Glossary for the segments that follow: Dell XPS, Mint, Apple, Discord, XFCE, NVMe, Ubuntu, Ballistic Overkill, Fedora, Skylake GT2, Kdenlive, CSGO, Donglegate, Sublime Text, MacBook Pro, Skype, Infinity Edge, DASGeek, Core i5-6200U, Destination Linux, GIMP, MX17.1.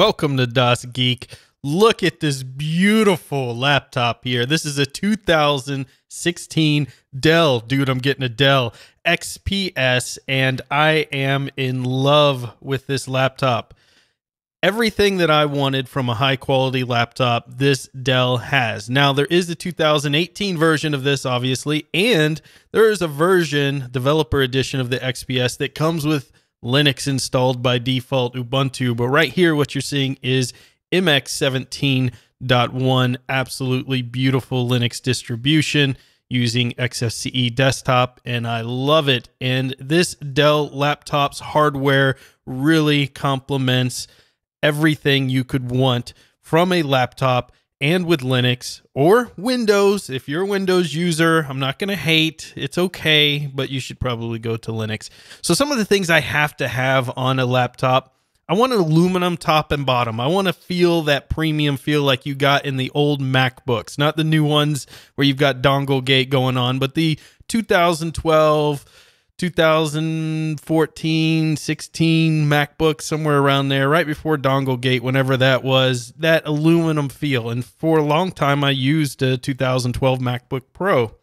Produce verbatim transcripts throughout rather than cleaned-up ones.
Welcome to DASGeek. Look at this beautiful laptop here. This is a two thousand sixteen Dell. Dude, I'm getting a Dell X P S, and I am in love with this laptop. Everything that I wanted from a high-quality laptop, this Dell has. Now, there is the two thousand eighteen version of this, obviously, and there is a version, developer edition of the X P S that comes with Linux installed by default, Ubuntu. But right here, what you're seeing is M X seventeen point one, absolutely beautiful Linux distribution using X F C E desktop, and I love it. And this Dell laptop's hardware really complements everything you could want from a laptop, and with Linux or Windows. If you're a Windows user, I'm not going to hate. It's okay, but you should probably go to Linux. So some of the things I have to have on a laptop, I want an aluminum top and bottom. I want to feel that premium feel like you got in the old MacBooks, not the new ones where you've got Donglegate going on, but the two thousand twelve, two thousand fourteen, sixteen MacBook, somewhere around there, right before Donglegate, whenever that was, that aluminum feel. And for a long time, I used a two thousand twelve MacBook Pro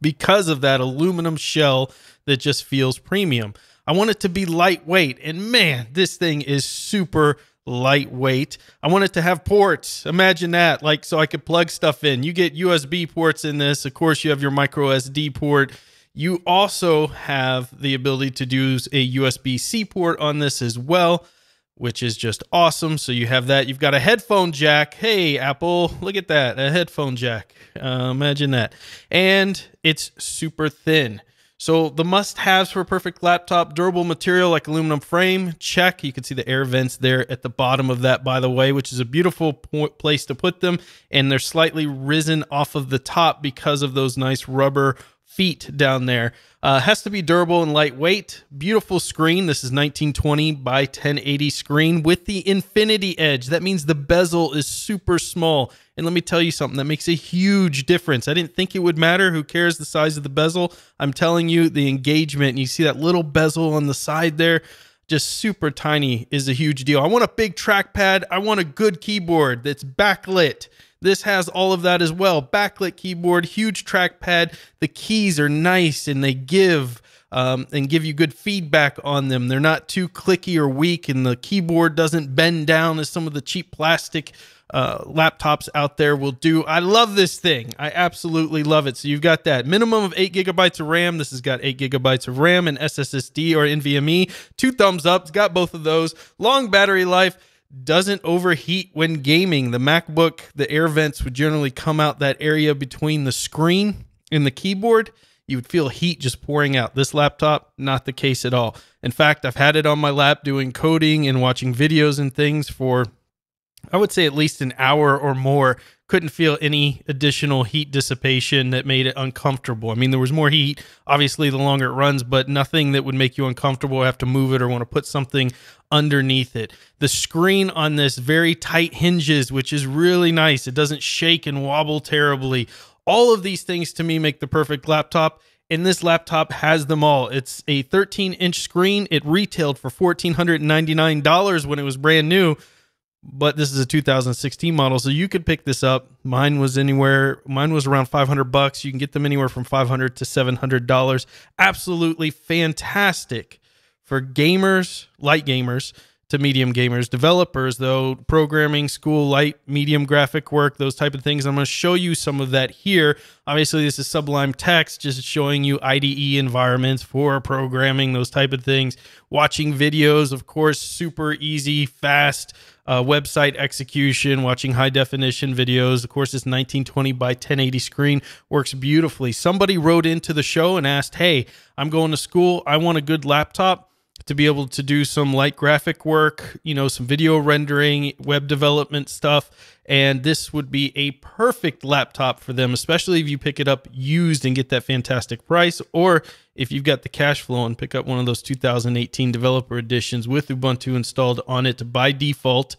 because of that aluminum shell that just feels premium. I want it to be lightweight, and man, this thing is super lightweight. I want it to have ports. Imagine that, like, so I could plug stuff in. You get U S B ports in this. Of course, you have your micro S D port. You also have the ability to do a U S B C port on this as well, which is just awesome. So you have that. You've got a headphone jack. Hey, Apple, look at that, a headphone jack. Uh, imagine that. And it's super thin. So the must-haves for a perfect laptop: durable material like aluminum frame, check. You can see the air vents there at the bottom of that, by the way, which is a beautiful place to put them. And they're slightly risen off of the top because of those nice rubber feet down there. Uh, has to be durable and lightweight. Beautiful screen. This is nineteen twenty by ten eighty screen with the Infinity Edge. That means the bezel is super small. And let me tell you something, that makes a huge difference. I didn't think it would matter. Who cares the size of the bezel? I'm telling you, the engagement, and you see that little bezel on the side there, just super tiny, is a huge deal. I want a big trackpad. I want a good keyboard that's backlit. This has all of that as well. Backlit keyboard, huge trackpad. The keys are nice, and they give um, and give you good feedback on them. They're not too clicky or weak, and the keyboard doesn't bend down as some of the cheap plastic uh, laptops out there will do. I love this thing. I absolutely love it. So you've got that minimum of eight gigabytes of RAM. This has got eight gigabytes of RAM and S S D or N V M e. Two thumbs up. It's got both of those. Long battery life. Doesn't overheat when gaming. The MacBook, the air vents would generally come out that area between the screen and the keyboard. You would feel heat just pouring out. This laptop, not the case at all. In fact, I've had it on my lap doing coding and watching videos and things for, I would say, at least an hour or more. Couldn't feel any additional heat dissipation that made it uncomfortable. I mean, there was more heat, obviously, the longer it runs, but nothing that would make you uncomfortable, have to move it or want to put something underneath it. The screen on this, very tight hinges, which is really nice. It doesn't shake and wobble terribly. All of these things, to me, make the perfect laptop. And this laptop has them all. It's a thirteen inch screen. It retailed for one thousand four hundred ninety-nine dollars when it was brand new. But this is a two thousand sixteen model, so you could pick this up. Mine was anywhere. Mine was around five hundred bucks. You can get them anywhere from five hundred to seven hundred dollars. Absolutely fantastic for gamers, light gamers to medium gamers, developers, though, programming, school, light, medium graphic work, those type of things. I'm going to show you some of that here. Obviously, this is Sublime Text, just showing you I D E environments for programming, those type of things. Watching videos, of course, super easy, fast uh, website execution, watching high-definition videos. Of course, this nineteen twenty by ten eighty screen works beautifully. Somebody wrote into the show and asked, hey, I'm going to school. I want a good laptop to be able to do some light graphic work, you know, some video rendering, web development stuff. And this would be a perfect laptop for them, especially if you pick it up used and get that fantastic price, or if you've got the cash flow and pick up one of those two thousand eighteen developer editions with Ubuntu installed on it by default.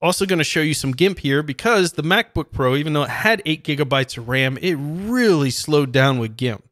Also going to show you some GIMP here, because the MacBook Pro, even though it had eight gigabytes of RAM, it really slowed down with GIMP.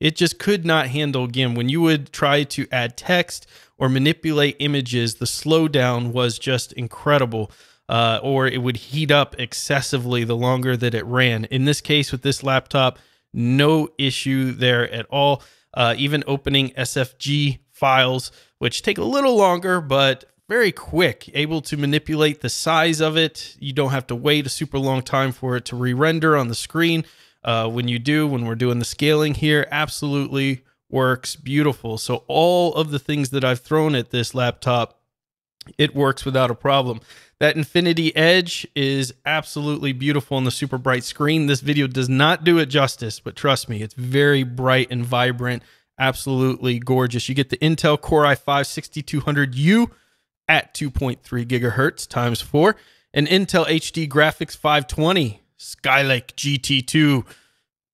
It just could not handle GIMP. When you would try to add text or manipulate images, the slowdown was just incredible. Uh, or it would heat up excessively the longer that it ran. In this case, with this laptop, no issue there at all. Uh, even opening S F G files, which take a little longer, but very quick, able to manipulate the size of it. You don't have to wait a super long time for it to re-render on the screen. Uh, when you do, when we're doing the scaling here, absolutely works beautiful. So all of the things that I've thrown at this laptop, it works without a problem. That Infinity Edge is absolutely beautiful on the super bright screen. This video does not do it justice, but trust me, it's very bright and vibrant, absolutely gorgeous. You get the Intel Core i five sixty-two hundred U at two point three gigahertz times four, an Intel H D Graphics five twenty, Skylake G T two,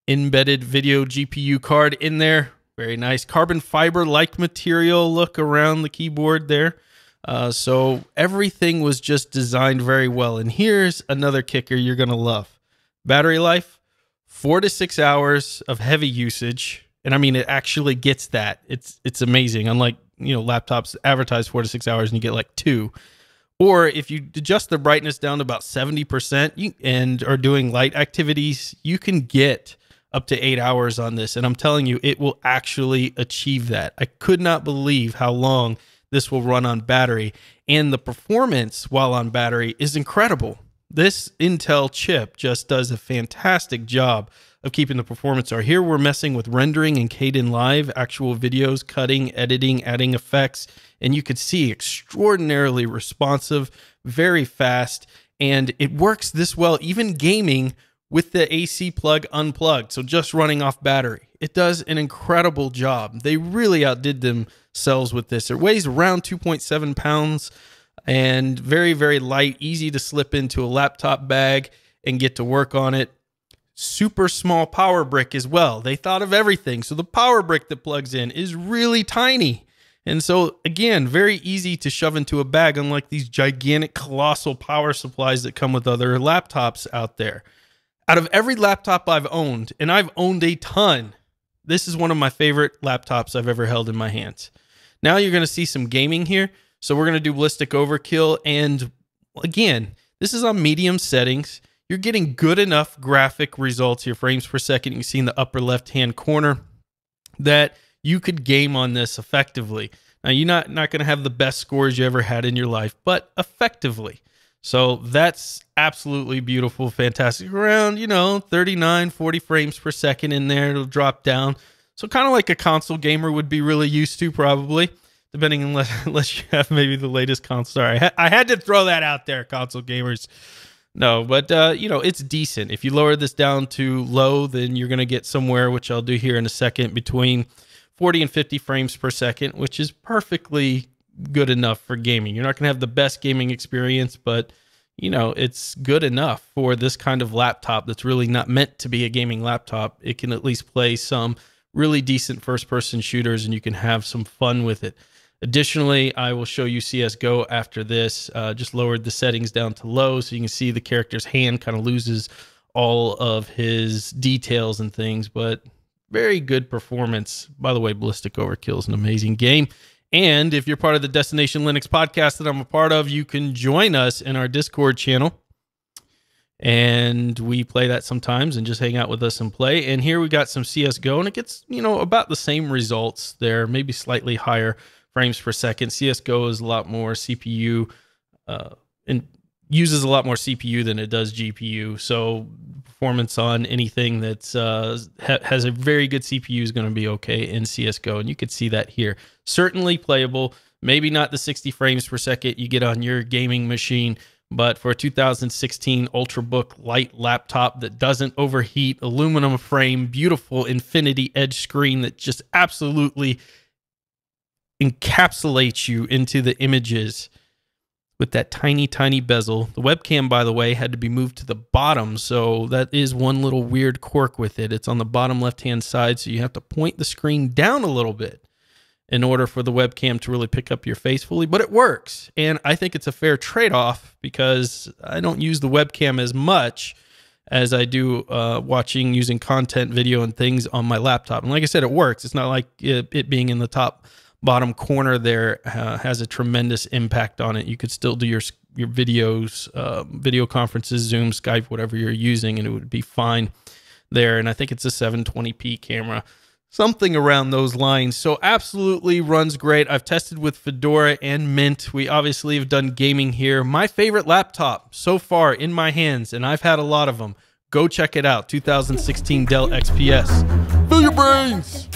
embedded video G P U card in there. Very nice carbon fiber-like material look around the keyboard there. Uh, so everything was just designed very well. And here's another kicker you're going to love. Battery life, four to six hours of heavy usage. And I mean, it actually gets that. It's, it's amazing. Unlike, you know, laptops advertise four to six hours and you get like two. Or if you adjust the brightness down to about seventy percent and are doing light activities, you can get up to eight hours on this. And I'm telling you, it will actually achieve that. I could not believe how long this will run on battery, and the performance while on battery is incredible. This Intel chip just does a fantastic job of keeping the performance. Or here we're messing with rendering and Kdenlive, actual videos, cutting, editing, adding effects, and you could see extraordinarily responsive, very fast, and it works this well, even gaming with the A C plug unplugged, so just running off battery. It does an incredible job. They really outdid themselves with this. It weighs around two point seven pounds and very, very light, easy to slip into a laptop bag and get to work on it. Super small power brick as well. They thought of everything. So the power brick that plugs in is really tiny. And so again, very easy to shove into a bag, unlike these gigantic, colossal power supplies that come with other laptops out there. Out of every laptop I've owned, and I've owned a ton, this is one of my favorite laptops I've ever held in my hands. Now you're going to see some gaming here. So we're going to do Ballistic Overkill. And again, this is on medium settings. You're getting good enough graphic results here, frames per second. You can see in the upper left-hand corner that you could game on this effectively. Now you're not, not going to have the best scores you ever had in your life, but effectively. So that's absolutely beautiful, fantastic. Around, you know, thirty-nine, forty frames per second in there. It'll drop down. So kind of like a console gamer would be really used to, probably, depending unless, unless you have maybe the latest console. Sorry, I had to throw that out there, console gamers. No, but, uh, you know, it's decent. If you lower this down to low, then you're going to get somewhere, which I'll do here in a second, between forty and fifty frames per second, which is perfectly good enough for gaming. You're not going to have the best gaming experience, but you know, it's good enough for this kind of laptop that's really not meant to be a gaming laptop. It can at least play some really decent first-person shooters, and you can have some fun with it. Additionally, I will show you C S G O after this. Uh, just lowered the settings down to low, so you can see the character's hand kind of loses all of his details and things, but very good performance. By the way, Ballistic Overkill is an amazing game. And if you're part of the Destination Linux podcast that I'm a part of, you can join us in our Discord channel. And we play that sometimes and just hang out with us and play. And here we got some C S G O, and it gets, you know, about the same results there, maybe slightly higher frames per second. C S G O is a lot more C P U uh, and uses a lot more C P U than it does G P U. So performance on anything that's uh, ha has a very good C P U is going to be okay in C S G O. And you could see that here. Certainly playable, maybe not the sixty frames per second you get on your gaming machine, but for a two thousand sixteen Ultrabook light laptop that doesn't overheat, aluminum frame, beautiful Infinity Edge screen that just absolutely encapsulates you into the images with that tiny, tiny bezel. The webcam, by the way, had to be moved to the bottom, so that is one little weird quirk with it. It's on the bottom left-hand side, so you have to point the screen down a little bit in order for the webcam to really pick up your face fully, but it works. And I think it's a fair trade-off because I don't use the webcam as much as I do uh, watching, using content, video, and things on my laptop. And like I said, it works. It's not like it, it being in the top bottom corner there uh, has a tremendous impact on it. You could still do your your videos, uh, video conferences, Zoom, Skype, whatever you're using, and it would be fine there. And I think it's a seven twenty p camera, something around those lines. So absolutely runs great. I've tested with Fedora and Mint. We obviously have done gaming here. My favorite laptop so far in my hands, and I've had a lot of them. Go check it out. twenty sixteen Dell X P S. Fill your brains.